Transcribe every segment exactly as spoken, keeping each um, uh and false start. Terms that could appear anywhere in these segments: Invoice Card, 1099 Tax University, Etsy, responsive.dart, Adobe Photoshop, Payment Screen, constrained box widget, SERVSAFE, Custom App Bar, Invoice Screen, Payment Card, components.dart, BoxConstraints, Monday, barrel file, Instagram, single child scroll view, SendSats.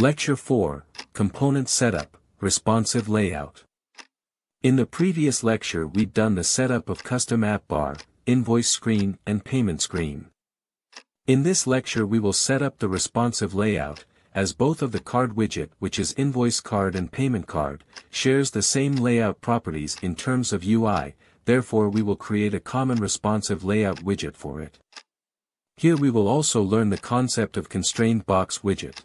Lecture four, Component Setup, Responsive Layout. In the previous lecture we'd done the setup of Custom App Bar, Invoice Screen and Payment Screen. In this lecture we will set up the responsive layout, as both of the card widget, which is Invoice Card and Payment Card, shares the same layout properties in terms of U I, therefore we will create a common responsive layout widget for it. Here we will also learn the concept of constrained box widget.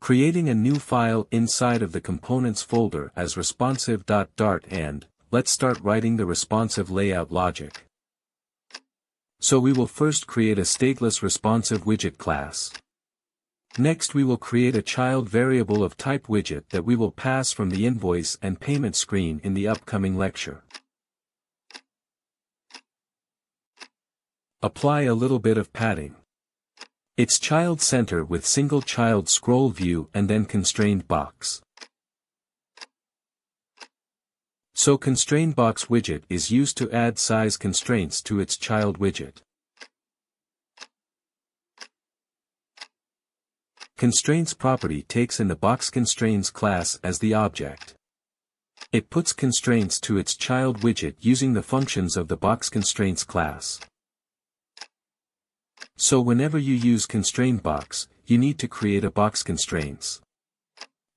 Creating a new file inside of the components folder as responsive.dart and, let's start writing the responsive layout logic. So we will first create a stateless responsive widget class. Next we will create a child variable of type widget that we will pass from the invoice and payment screen in the upcoming lecture. Apply a little bit of padding. It's child center with single child scroll view and then constrained box. So constrained box widget is used to add size constraints to its child widget. Constraints property takes in the BoxConstraints class as the object. It puts constraints to its child widget using the functions of the BoxConstraints class. So whenever you use constrained box, you need to create a box constraints.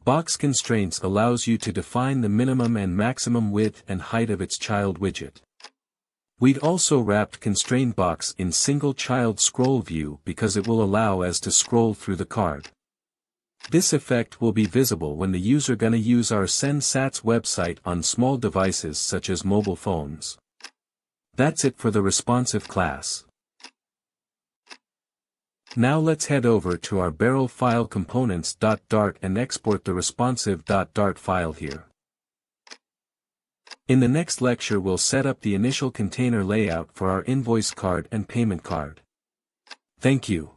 Box constraints allows you to define the minimum and maximum width and height of its child widget. We'd also wrapped constrained box in single child scroll view because it will allow us to scroll through the card. This effect will be visible when the user gonna use our SendSats website on small devices such as mobile phones. That's it for the responsive class. Now let's head over to our barrel file components.dart and export the responsive.dart file here. In the next lecture we'll set up the initial container layout for our invoice card and payment card. Thank you.